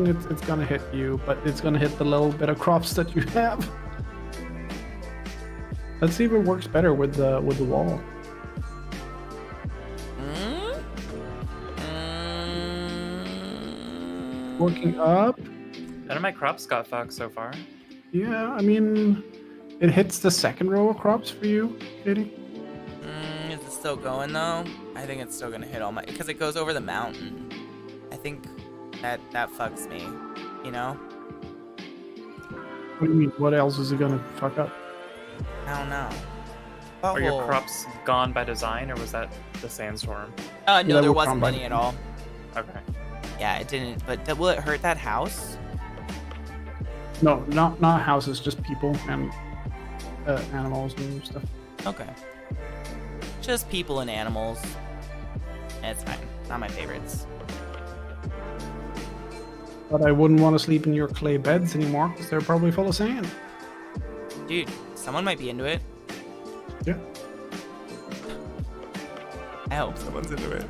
mean it's gonna hit you, but it's gonna hit the little bit of crops that you have. Let's see if it works better with the wall. Working up. None of my crops got fucked so far. Yeah, I mean, it hits the second row of crops for you, Katie. Is it still going though? I think it's still gonna hit all my, because it goes over the mountain. I think that fucks me, you know? What do you mean? What else is it gonna fuck up? I don't know. Are your crops gone by design, or was that the sandstorm? No, yeah, there wasn't any at all. Okay. Yeah, it didn't. But will it hurt that house? No, not houses, just people and animals and stuff. Okay. Just people and animals. It's fine. Not my favorites. But I wouldn't want to sleep in your clay beds anymore because they're probably full of sand. Dude, someone might be into it. Yeah. I hope someone's into it.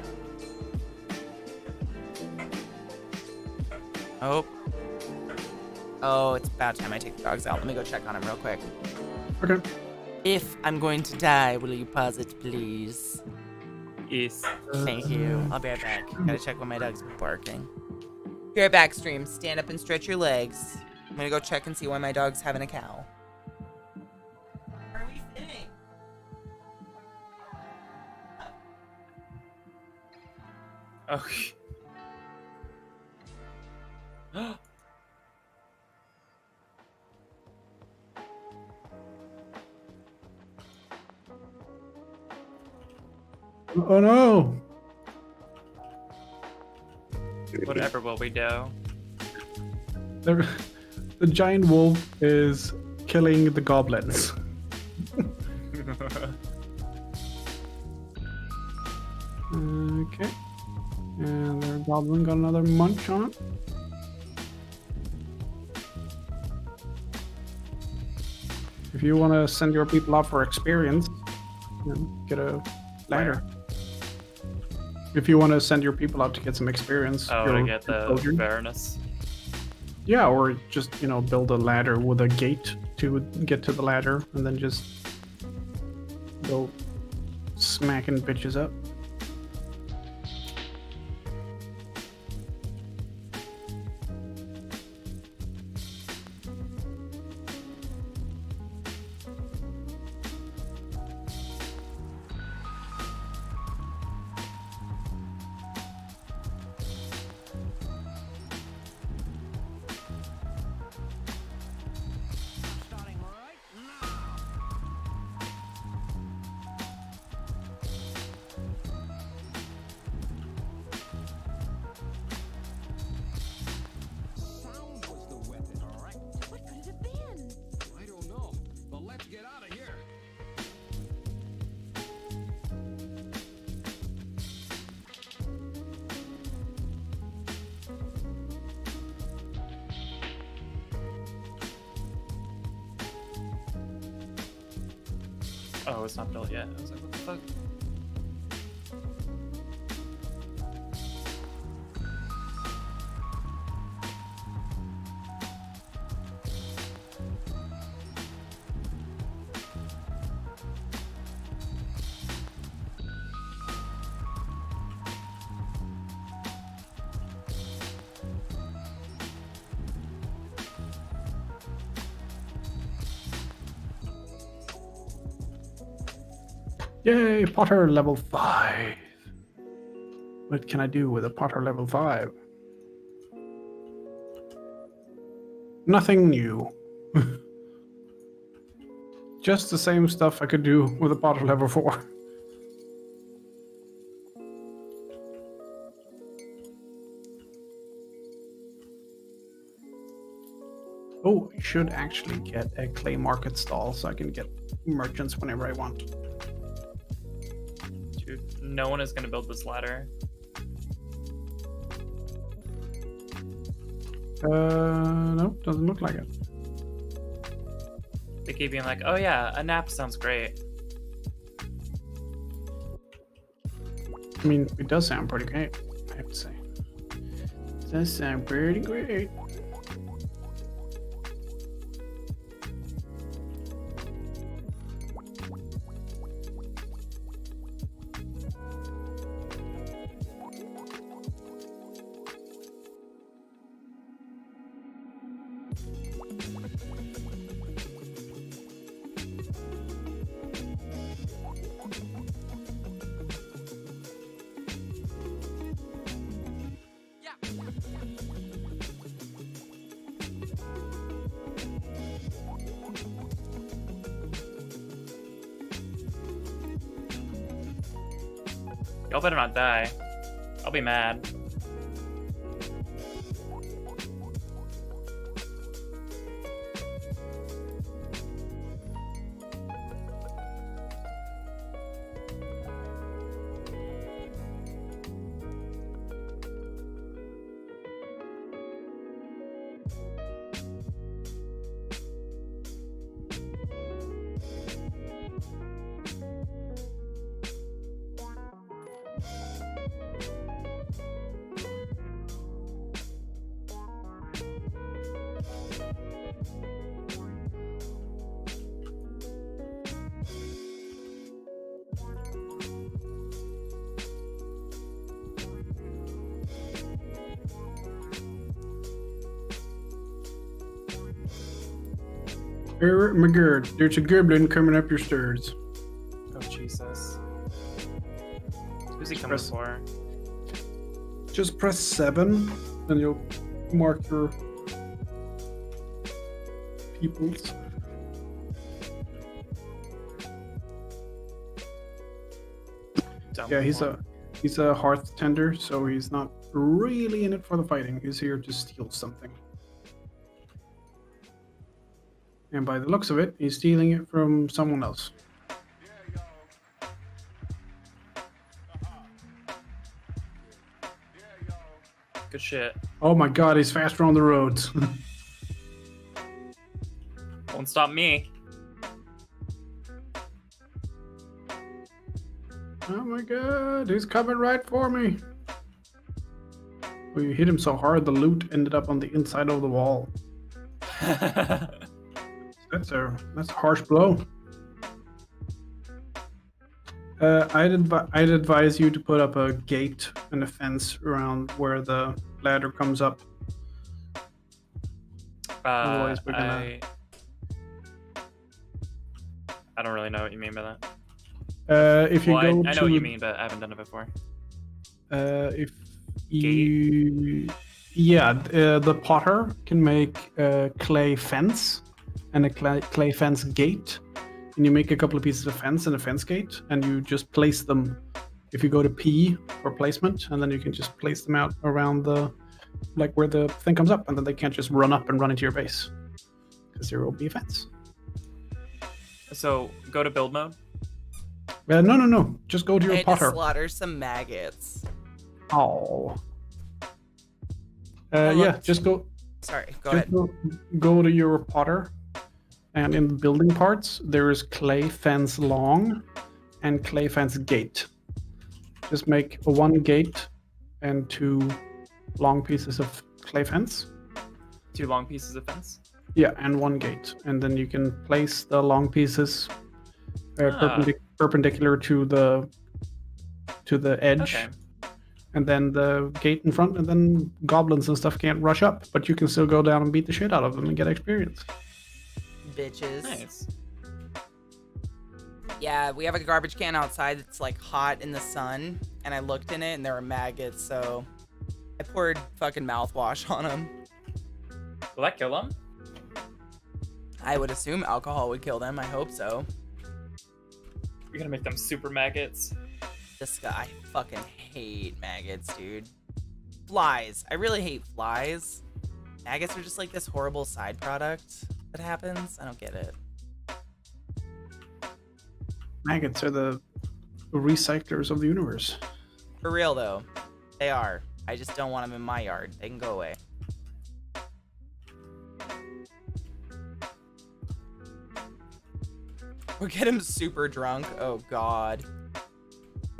Oh. Oh, it's about time I take the dogs out. Let me go check on him real quick. Okay. If I'm going to die, will you pause it, please? Yes. Thank you. I'll be right back. Gotta check when my dog's barking. Be right back, stream. Stand up and stretch your legs. I'm gonna go check and see why my dog's having a cow. Oh. Oh no! Whatever will we do? The giant wolf is killing the goblins. Okay. And their goblin got another munch on it. If you want to send your people out for experience, get a ladder. If you want to send your people out to get some experience. Oh, to get the fairness. Yeah, or just, you know, build a ladder with a gate to get to the ladder and then just go smacking bitches up. Oh, it's not built yet. I was like, what the fuck? Yay, Potter level 5. What can I do with a Potter level 5? Nothing new. Just the same stuff I could do with a Potter level 4. Oh, I should actually get a clay market stall so I can get merchants whenever I want. No one is going to build this ladder. No, doesn't look like it. They keep being like, oh yeah, a nap sounds great. I mean, it does sound pretty great, I have to say. That sounds pretty great. Y'all better not die. I'll be mad. McGurd, there's a goblin coming up your stairs. Oh, Jesus. Who's he coming for? Just press 7 and you'll mark your peoples. Yeah, he's a hearth tender, so he's not really in it for the fighting. He's here to steal something. And by the looks of it, he's stealing it from someone else. Good shit. Oh my god, he's faster on the roads. Won't stop me. Oh my god, he's coming right for me. Well, you hit him so hard, the loot ended up on the inside of the wall. That's a harsh blow. I'd advise you to put up a gate and a fence around where the ladder comes up. Otherwise we're gonna... I don't really know what you mean by that. I know what you mean, but I haven't done it before. The potter can make a clay fence and a clay fence gate, and you make a couple of pieces of fence and a fence gate, and you just place them. If you go to P for placement, and then you can just place them out around the, like where the thing comes up, and then they can't just run up and run into your base, because there will be a fence. So go to build mode? No. Just go to your potter. Slaughter some maggots. Oh. Go to your potter. And in the building parts, there is clay fence long and clay fence gate. Just make one gate and 2 long pieces of clay fence. 2 long pieces of fence? Yeah, and 1 gate. And then you can place the long pieces perpendicular to the edge. Okay. And then the gate in front, and then goblins and stuff can't rush up. But you can still go down and beat the shit out of them and get experience. Bitches. Nice. Yeah, we have a garbage can outside that's like hot in the sun, and I looked in it and there were maggots, so I poured fucking mouthwash on them. Will that kill them? I would assume alcohol would kill them. I hope so. You're gonna make them super maggots. This guy, I fucking hate maggots, dude. Flies. I really hate flies. Maggots are just like this horrible side product. That happens? I don't get it. Maggots are the recyclers of the universe. For real, though. They are. I just don't want them in my yard. They can go away. We'll get him super drunk. Oh, God.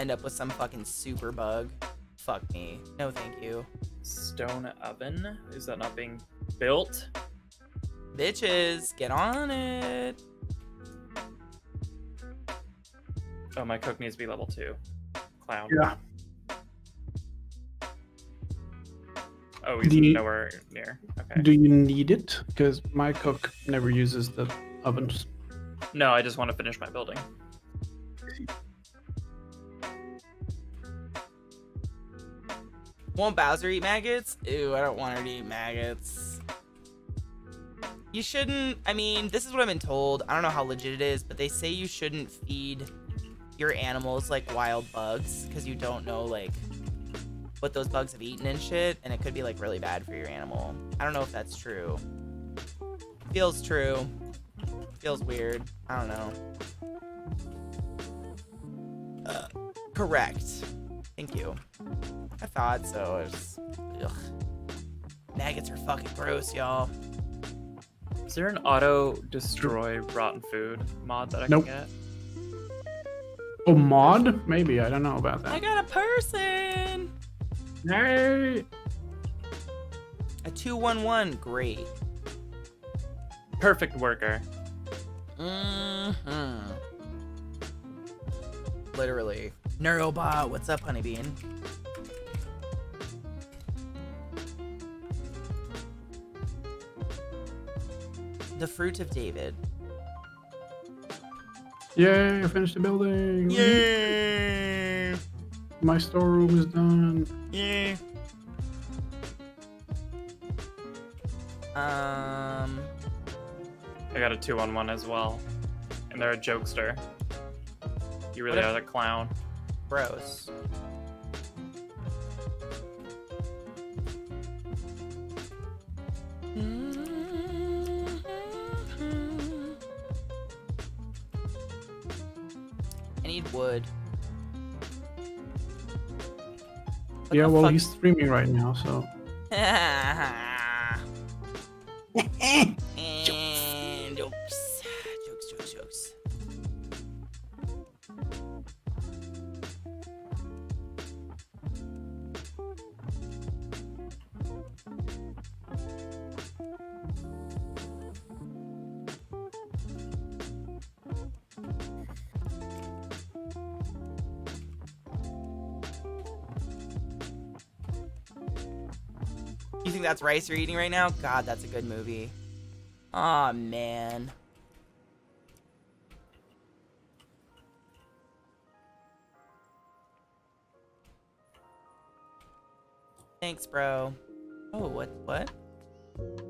End up with some fucking super bug. Fuck me. No, thank you. stone oven. Is that not being built? Bitches, get on it. Oh, my cook needs to be level 2. Clown. Yeah. Oh, he's nowhere near. Okay. Do you need it? Because my cook never uses the ovens. No, I just want to finish my building. Won't Bowser eat maggots? Ew, I don't want her to eat maggots. You shouldn't... I mean, this is what I've been told. I don't know how legit it is, but they say you shouldn't feed your animals, like, wild bugs, because you don't know, like, what those bugs have eaten and shit, and it could be, like, really bad for your animal. I don't know if that's true. Feels true. Feels weird. I don't know. Correct. Thank you. I thought so. It was, ugh. Maggots are fucking gross, y'all. Is there an auto-destroy rotten food mod that I can get? Oh, mod? Maybe. I don't know about that. I got a person! Hey! A 2-1-1. Great. Perfect worker. Mm-hmm. Literally. Neurobot, what's up, honeybean? The fruit of David. Yay, I finished the building. Yay! My storeroom is done. Yay. I got a 2-1-1 as well. And they're a jokester. You really are the clown. Gross. Wood. What yeah, well, fuck? He's streaming right now, so. And jokes. Jokes. You think that's rice you're eating right now? God, that's a good movie. Aw, man. Thanks, bro. Oh, what?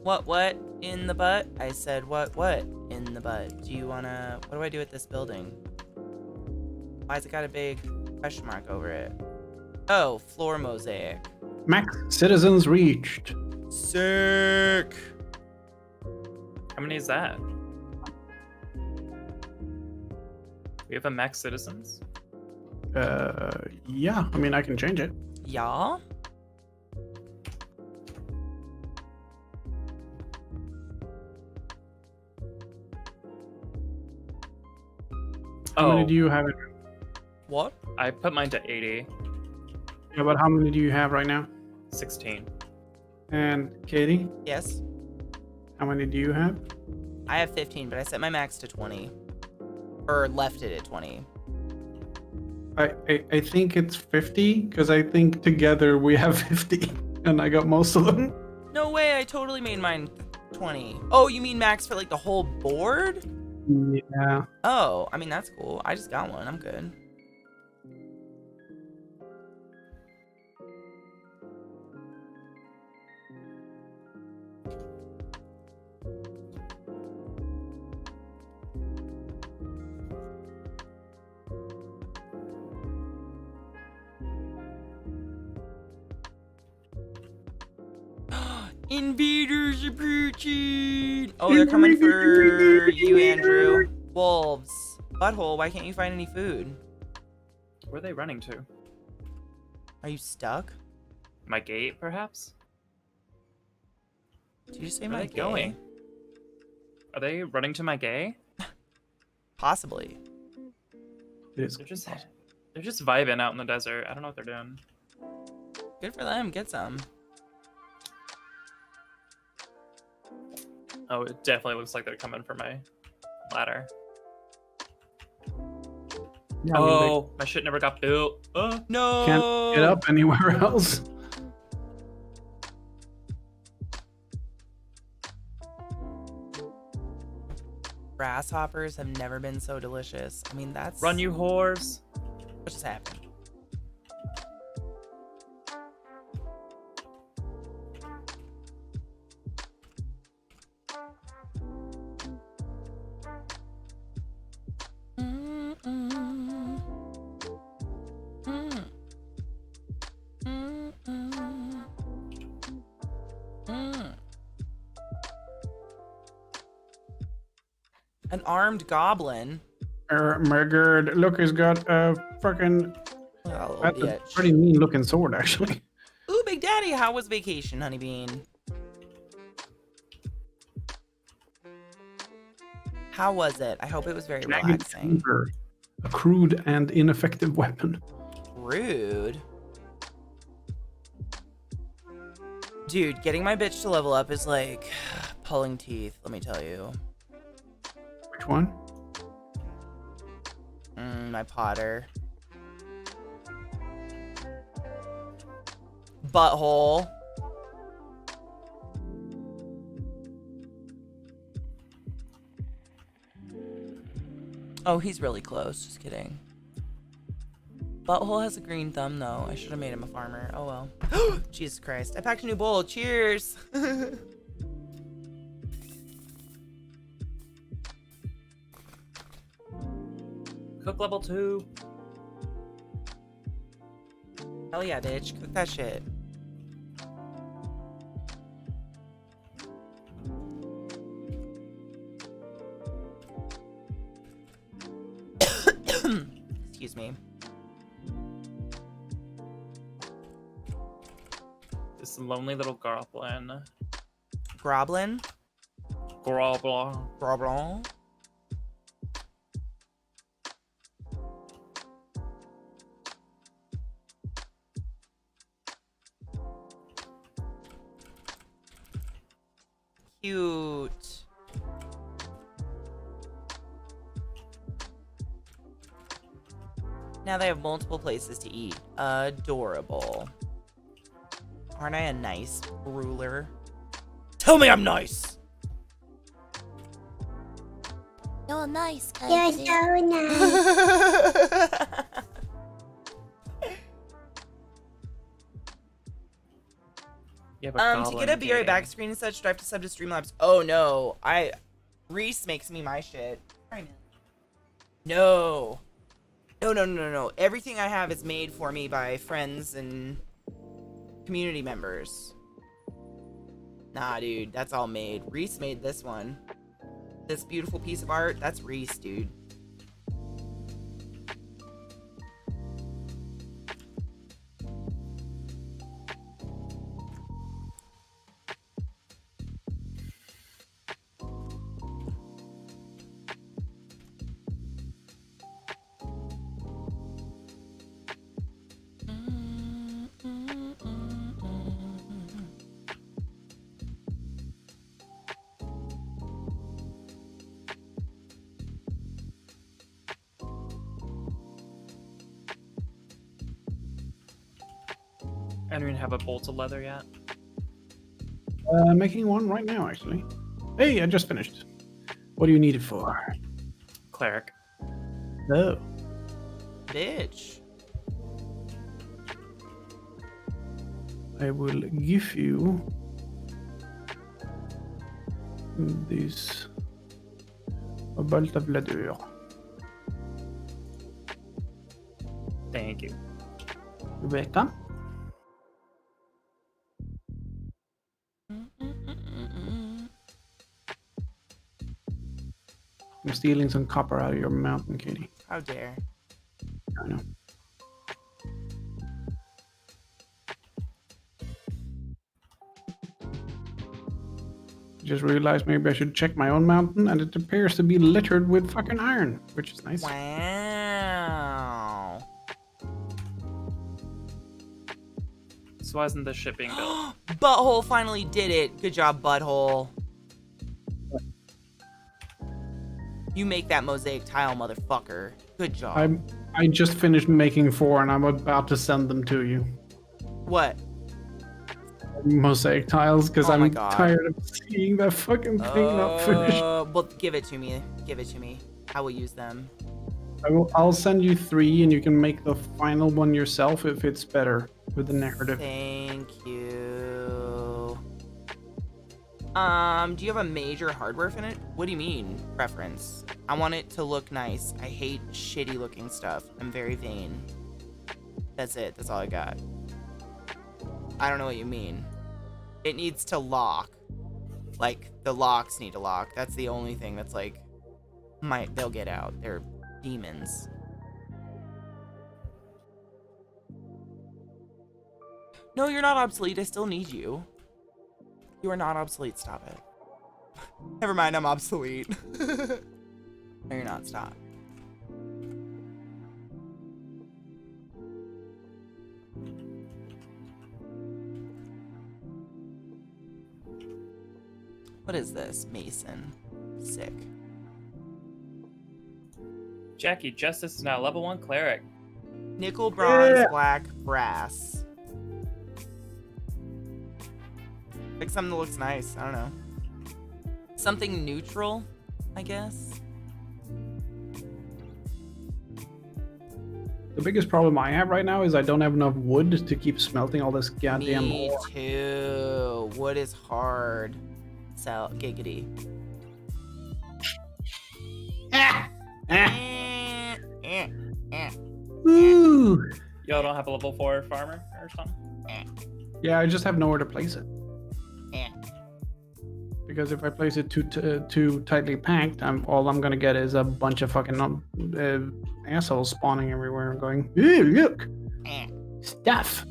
What in the butt? I said, what in the butt? Do you wanna, what do I do with this building? Why's it got a big question mark over it? Oh, floor mosaic. Max citizens reached. Sick. How many is that? We have a max citizens? Yeah. I mean, I can change it. Yeah. How many do you have? What? I put mine to 80. Yeah, but how many do you have right now? 16. And Katie? Yes. How many do you have? I have 15, but I set my max to 20. Or left it at 20. I think it's 50, because I think together we have 50, and I got most of them. No way, I totally made mine 20. Oh, you mean max for like the whole board? Yeah. Oh, I mean, that's cool. I just got one. I'm good. Invaders approaching! Oh, they're coming for you, Andrew. Wolves. Butthole, why can't you find any food? Where are they running to? Are you stuck? My gate, perhaps? Did you say my gate? Where are they going? Are they running to my gate? Possibly. They're just vibing out in the desert. I don't know what they're doing. Good for them. Get some. Oh, it definitely looks like they're coming for my ladder. Yeah, oh, like, my shit never got built. Oh, no. Can't get up anywhere else. Grasshoppers have never been so delicious. I mean, that's... Run, you whores. What just happened? An armed goblin. My god, look, he's got a fucking... Oh, that's a pretty mean looking sword, actually. Ooh, Big Daddy, how was vacation, honeybean? How was it? I hope it was very relaxing. Timber, a crude and ineffective weapon. Rude. Dude, getting my bitch to level up is like pulling teeth, let me tell you. Which one? My Potter. Butthole. Oh, he's really close. Just kidding. Butthole has a green thumb, though. I should have made him a farmer. Oh, well. Jesus Christ. I packed a new bowl. Cheers. Cook level 2. Hell yeah, bitch. Cook that shit. Excuse me. This lonely little goblin. Groblin? Groblin. Groblin. Cute. Now they have multiple places to eat. Adorable. Aren't I a nice ruler? Tell me I'm nice! You're nice, Katie. You're so nice. To get a Be Right Back screen and such, do I have to sub to Streamlabs? Oh no, Reese makes me my shit. No. No. Everything I have is made for me by friends and community members. Nah, dude, that's all made. Reese made this one. This beautiful piece of art, that's Reese, dude. I don't even have a bolt of leather yet. Making one right now, actually. Hey, I just finished. What do you need it for? Cleric. Oh. Bitch. I will give you this bolt of leather. Thank you. You're welcome. I'm stealing some copper out of your mountain, Katie. How dare. I know. Just realized maybe I should check my own mountain, and it appears to be littered with fucking iron, which is nice. Wow. So why isn't this shit being built? Butthole finally did it. Good job, Butthole. You make that mosaic tile, motherfucker. Good job. I just finished making 4 and I'm about to send them to you. What? Mosaic tiles, because I'm tired of seeing that fucking thing not finished. Well, give it to me. Give it to me. I will use them. I'll send you 3 and you can make the final one yourself if it's better with the narrative. Thank you. Do you have a major hardware finish? What do you mean, preference? I want it to look nice. I hate shitty looking stuff. I'm very vain. That's it. That's all I got. I don't know what you mean. It needs to lock. Like, the locks need to lock. That's the only thing that's like, they'll get out. They're demons. No, you're not obsolete. I still need you. You are not obsolete. Stop it. Never mind, I'm obsolete. No, you're not. Stop. What is this? Mason. Sick. Jackie, Justice is now level 1 cleric. Nickel, bronze, black, brass. Pick something that looks nice. I don't know. Something neutral, I guess. The biggest problem I have right now is I don't have enough wood to keep smelting all this goddamn ore. Me too. Wood is hard. So, giggity. Y'all don't have a level 4 farmer or something? Yeah, I just have nowhere to place it. Because if I place it too tightly packed, all I'm gonna get is a bunch of fucking assholes spawning everywhere and going, ew, look, stuff.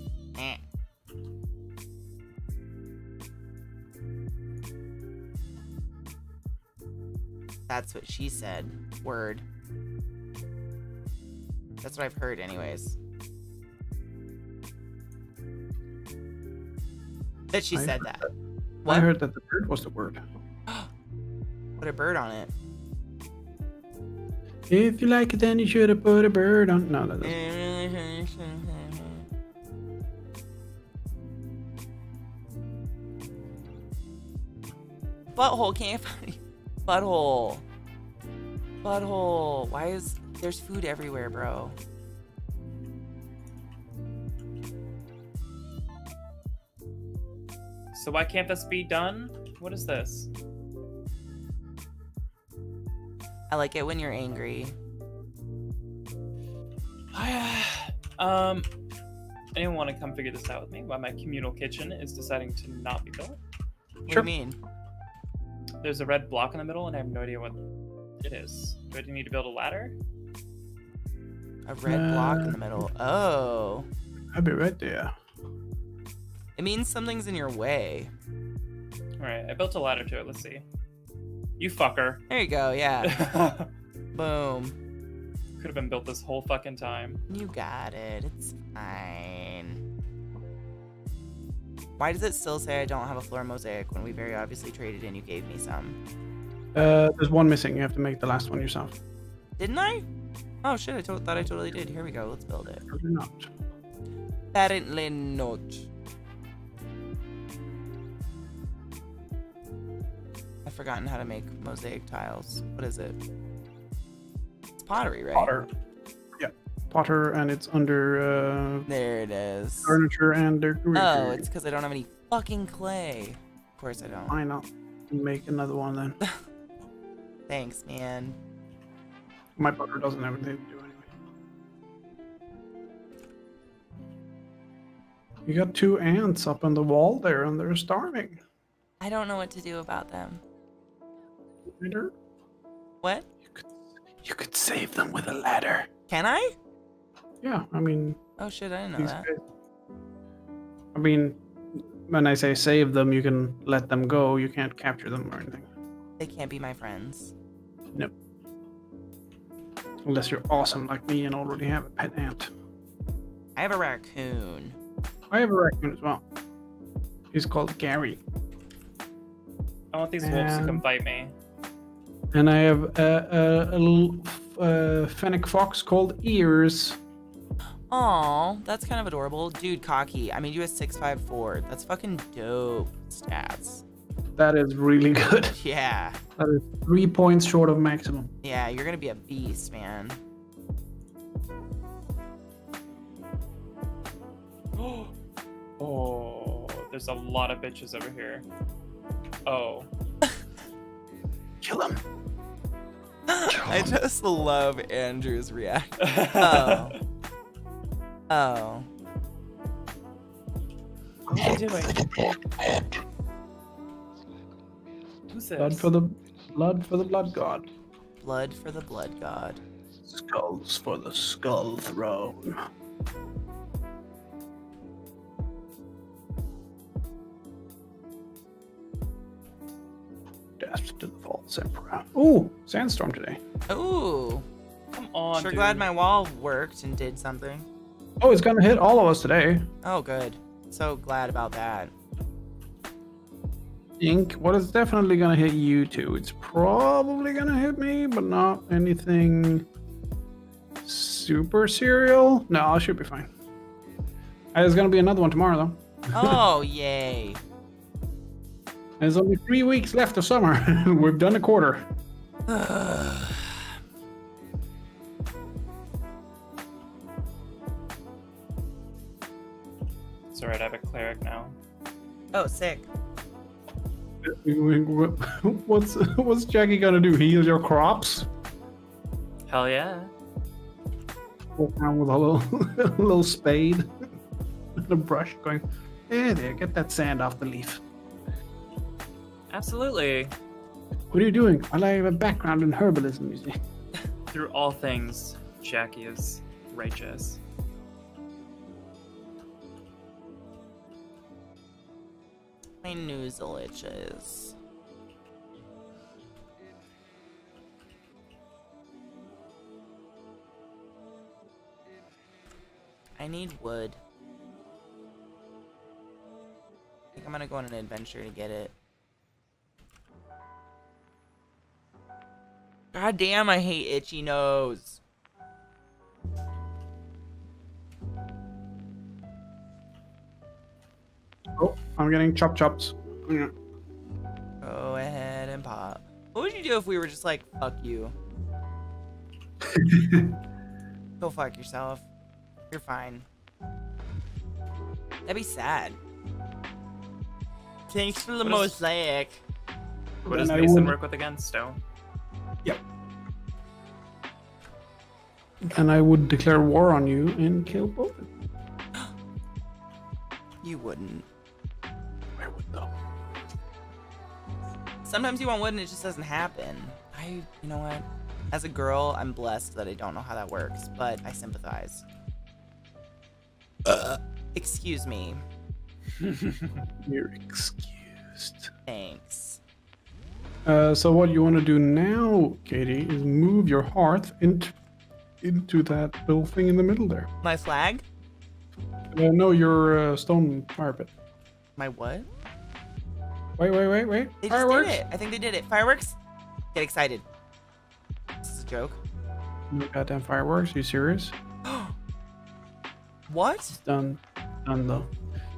That's what she said. Word. That's what I've heard, anyways. That she said that. What? I heard that the bird was the word. Put a bird on it. If you like it, then you should have put a bird on. No, that doesn't. Butthole can't find butthole. Butthole. Why is there's food everywhere, bro? So why can't this be done? What is this? I like it when you're angry. Anyone want to come figure this out with me? Why my communal kitchen is deciding to not be built? What do you mean? There's a red block in the middle and I have no idea what it is. Do I need to build a ladder? A red block in the middle. Oh. I'd be right there. It means something's in your way. Alright, I built a ladder to it. Let's see. You fucker. There you go, yeah. Boom. Could have been built this whole fucking time. You got it. It's fine. Why does it still say I don't have a floor mosaic when we very obviously traded and you gave me some? There's one missing. You have to make the last one yourself. Didn't I? Oh shit, I thought I totally did. Here we go. Let's build it. Apparently not. Apparently not. I've forgotten how to make mosaic tiles. What is it? It's pottery, right? Potter. Yeah, potter, and it's under... there it is. Furniture and decoration. Oh, it's because I don't have any fucking clay. Of course I don't. Why not? Make another one then. Thanks, man. My potter doesn't have anything to do anyway. You got 2 ants up on the wall there, and they're starving. I don't know what to do about them. What? You could save them with a ladder. Can I? Yeah, I mean. Oh shit, I didn't know that. I mean, when I say save them, you can let them go. You can't capture them or anything. They can't be my friends. Nope. Unless you're awesome like me and already have a pet ant. I have a raccoon. I have a raccoon as well. He's called Gary. I want these wolves to come bite me. And I have a little fennec fox called Ears. Aw, that's kind of adorable. Dude, Cocky, I made you a 654. That's fucking dope stats. That is really good. Yeah. That is 3 points short of maximum. Yeah, you're going to be a beast, man. Oh, there's a lot of bitches over here. Oh. Kill them. I just love Andrew's reaction. Oh. Oh. What are you doing? Who's this? Blood for the blood god. Blood for the blood god. Skulls for the skull throne. Death to the false emperor. Ooh, sandstorm today. Ooh. Come on. Sure, dude. Glad my wall worked and did something. Oh, it's gonna hit all of us today. Oh, good. So glad about that. Ink. Well, it's definitely gonna hit you too. It's probably gonna hit me, but not anything super serial. No, I should be fine. There's gonna be another one tomorrow, though. Oh, yay. There's only 3 weeks left of summer. We've done a quarter. Alright, I have a cleric now. Oh, sick. What's Jackie gonna do? Heal your crops? Hell yeah. Walk around with a little spade and a brush going, hey there, get that sand off the leaf. Absolutely. What are you doing? I have a background in herbalism music. Through all things, Jackie is righteous. My noozle itches. I need wood. I think I'm gonna go on an adventure to get it. God damn, I hate itchy nose. Oh, I'm getting chops. Yeah. Go ahead and pop. What would you do if we were just like, fuck you? Go fuck yourself. You're fine. That'd be sad. Thanks for the mosaic. What does Mason work with again? Stone? Yep. And I would declare war on you and kill both of them. You wouldn't. I would though. Sometimes you want wood and it just doesn't happen. You know what? As a girl, I'm blessed that I don't know how that works, but I sympathize. Excuse me. You're excused. Thanks. So what you want to do now, Katie, is move your hearth into that little thing in the middle there. My flag? No, your stone fire pit. My what? Wait. They just fireworks? Did it. I think they did it. Fireworks? Get excited. This is a joke. No goddamn fireworks. Are you serious? What? It's done. Done, though.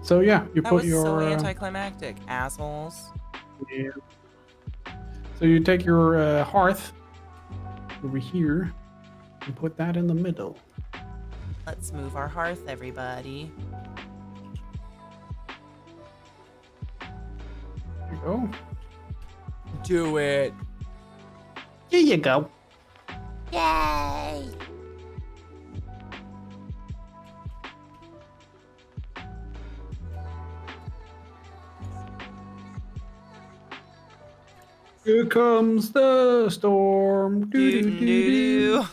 So, yeah, you put your... That was so anticlimactic, assholes. Yeah. So you take your hearth over here and put that in the middle. Let's move our hearth, everybody. There you go. Do it. Here you go. Yay! Here comes the storm. Doo-doo-doo-doo.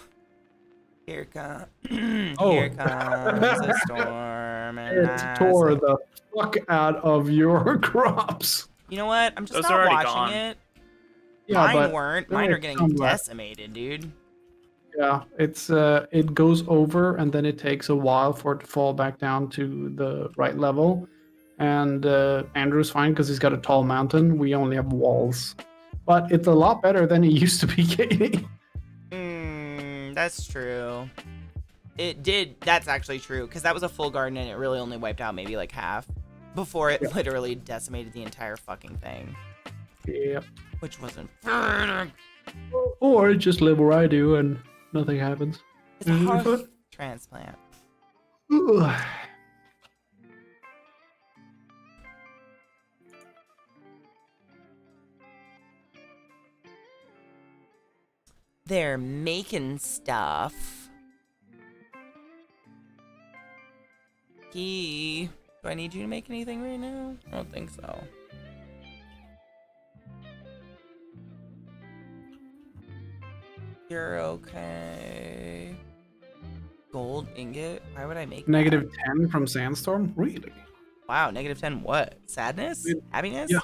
Here comes a storm. And it tore the fuck out of your crops. You know what? I'm just not watching it. Yeah, Mine are getting decimated, dude. Yeah, it's it goes over and then it takes a while for it to fall back down to the right level. And Andrew's fine because he's got a tall mountain. We only have walls. but it's a lot better than it used to be, Katie. That's true. It did. That's actually true, because that was a full garden and it really only wiped out maybe like half before it literally decimated the entire fucking thing. Yep. Which wasn't. Or just live where I do and nothing happens. It's a hard transplant. Ooh. They're making stuff. Gee, do I need you to make anything right now? I don't think so. You're okay. Gold ingot? Why would I make negative that? 10 from Sandstorm? Really? Wow, negative 10 what? Sadness? Happiness? Yeah.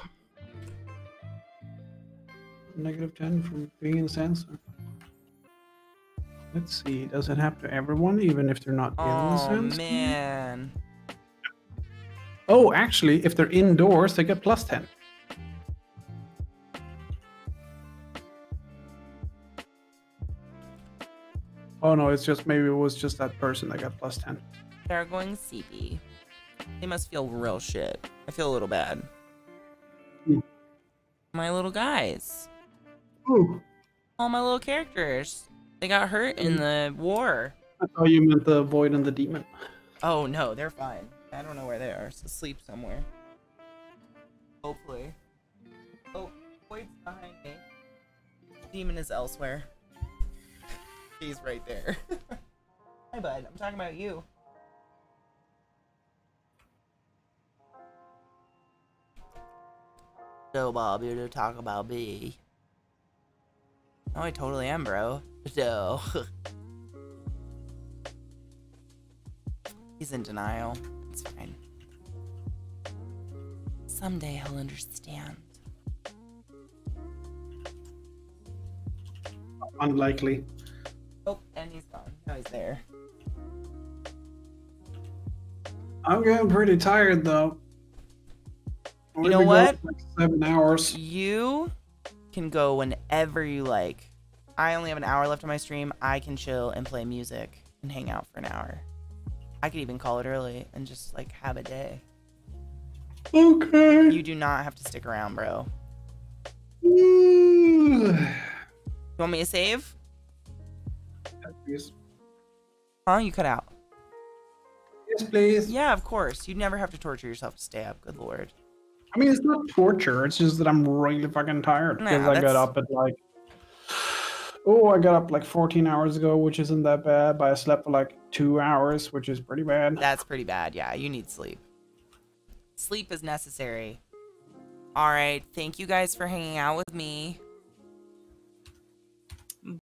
Negative 10 from being in Sandstorm. Let's see, does it happen to everyone, even if they're not in the sandstorm? Oh, man. Oh, actually, if they're indoors, they get plus 10. Oh, no, it's just, maybe it was just that person that got plus 10. They're going CB. They must feel real shit. I feel a little bad. Mm. My little guys. Ooh. All my little characters. They got hurt in the war. I thought you meant the void and the demon. Oh, no, they're fine. I don't know where they are. So sleep somewhere. Hopefully. Oh, void's behind me. Demon is elsewhere. He's right there. Hi, bud. I'm talking about you. So, Bob, you're to talk about me. Oh, I totally am, bro. So he's in denial. It's fine. Someday he'll understand. Unlikely. Oh, and he's gone. Now he's there. I'm getting pretty tired, though. You know what? Like 7 hours. You can go whenever you like. I only have an hour left on my stream. I can chill and play music and hang out for an hour. I could even call it early and just like have a day. Okay. You do not have to stick around, bro. Ooh. You want me to save? Yes, please. Huh? You cut out. Yes, please. Yeah, of course. You'd never have to torture yourself to stay up. Good lord. I mean, it's not torture. It's just that I'm really fucking tired because I got up at like. Oh, I got up like 14 hours ago, which isn't that bad, but I slept for like 2 hours, which is pretty bad. That's pretty bad. Yeah, you need sleep. Sleep is necessary. All right. Thank you guys for hanging out with me.